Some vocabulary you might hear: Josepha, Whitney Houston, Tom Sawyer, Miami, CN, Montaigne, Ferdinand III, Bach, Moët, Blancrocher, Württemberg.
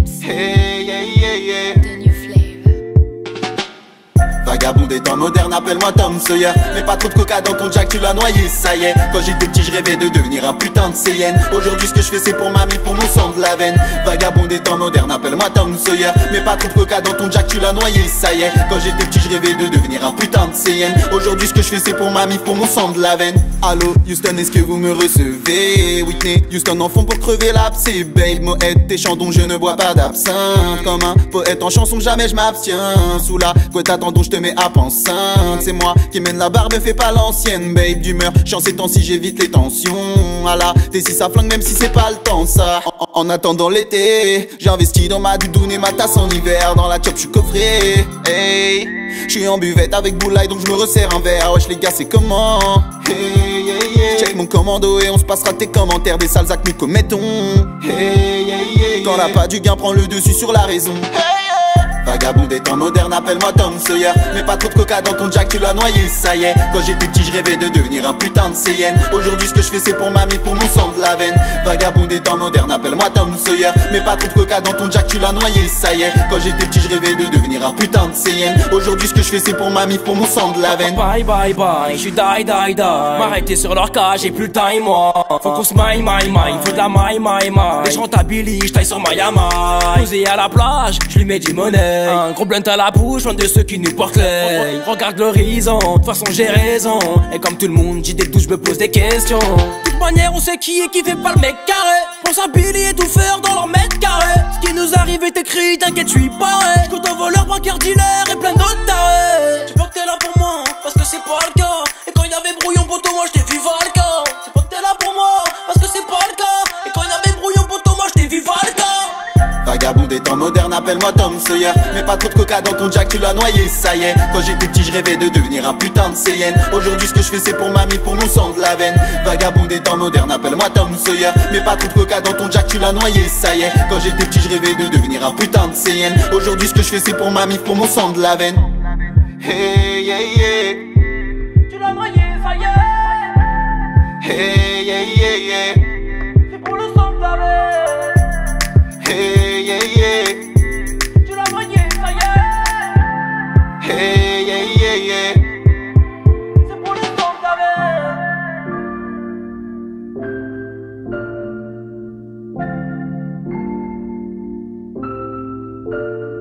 lips. Hey, hey, hey, hey. Vagabondé dans moderne, appelle-moi Tom Sawyer. Mais pas trop de coca dans ton jack, tu l'as noyé, ça y est. Quand j'étais petit, je rêvais de devenir un putain de CN. Aujourd'hui, ce que je fais, c'est pour mamie, pour mon sang de la veine. Vagabondé dans moderne, appelle-moi Tom Sawyer. Mais pas trop de coca dans ton jack, tu l'as noyé, ça y est. Quand j'étais petit, je rêvais de devenir un putain de CN. Aujourd'hui, ce que je fais, c'est pour mamie, pour mon sang de la veine. Allô, Houston, est-ce que vous me recevez? Whitney Houston en fond pour crever l'abcès. Babe, Moët, tes chandons, je ne bois pas d'absinthe. Comme un poète en chanson, jamais je m'abstiens. Sous la couette, attendons, je te mets à penser. C'est moi qui mène la barre, me fais pas l'ancienne. Babe, d'humeur, chance ces temps-ci, j'évite les tensions. À la T6, ça flingue, même si c'est pas le temps, ça. En attendant l'été, j'investis dans ma doudoune et ma tasse en hiver. Dans la chop, je suis coffré. Hey, je suis en buvette avec Boulaye, donc je me resserre un verre. Wesh, les gars, c'est comment? Hey. Check mon commando et on se passera tes commentaires des sales actes nous commettons. Hey, yeah, yeah, yeah. Quand la pas du gain prend le dessus sur la raison. Hey, yeah. Vagabond des temps modernes, appelle-moi Tom Sawyer. Mais pas trop de coca dans ton jack, tu l'as noyé, ça y est. Quand j'étais petit, je rêvais de devenir un putain de CN. Aujourd'hui, ce que je fais, c'est pour mamie, pour mon sang de la veine. Vagabond des temps modernes, appelle-moi Tom Sawyer. Mais pas trop de coca dans ton jack, tu l'as noyé, ça y est. Quand j'étais petit, je rêvais de devenir un putain de CN. Aujourd'hui, ce que je fais, c'est pour mamie, pour mon sang de la veine. Bye bye bye, je suis die. M'arrêter sur leur cas, j'ai plus le time, moi. Faut qu'on se maille, faut de la maille. Et je rentabilise, je taille sur Miami. Posé à la plage, je lui mets du monnaie. Un gros blunt à la bouche, un de ceux qui nous portent l'œil. Regarde l'horizon, de toute façon j'ai raison. Et comme tout le monde, j'ai des doutes, je me pose des questions. De toute manière, on sait qui et qui fait pas le mec carré. Pense à Billy et tout faire dans leur mètre carré. Ce qui nous arrive est écrit, t'inquiète, je suis pareil. J'compte en voleur, braqueur, dealer et plein d'autres tarés. Tu vois que t'es là pour moi, parce que c'est pas le cas. Et quand y'avait brouillon, poto, moi j't'ai vu Valka. C'est pas que t'es là pour moi, parce que c'est pas le cas. Et quand y'avait brouillon, poto, moi j't'ai vu Valka. Vagabond des temps modernes, appelle-moi Tom Sawyer. Mais pas trop de coca dans ton jack, tu l'as noyé, ça y est. Quand j'étais petit, je rêvais de devenir un putain de CN. Aujourd'hui, ce que je fais, c'est pour mamie, pour mon sang de la veine. Vagabond des temps modernes, appelle-moi Tom Sawyer. Mais pas trop de coca dans ton jack, tu l'as noyé, ça y est. Quand j'étais petit, je rêvais de devenir un putain de CN. Aujourd'hui, ce que je fais, c'est pour mamie, pour mon sang de la veine. Hey, yeah, yeah. Tu l'as noyé, ça y est. Hey, yeah, yeah, yeah. C'est pour le sang de la veine. Hey, yeah, yeah. Tu l'as noyé, ça y est. Hey, yeah, yeah, yeah. C'est pour le sang de la veine.